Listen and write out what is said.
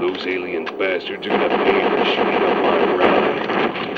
Those alien bastards are gonna pay for shooting up my ride.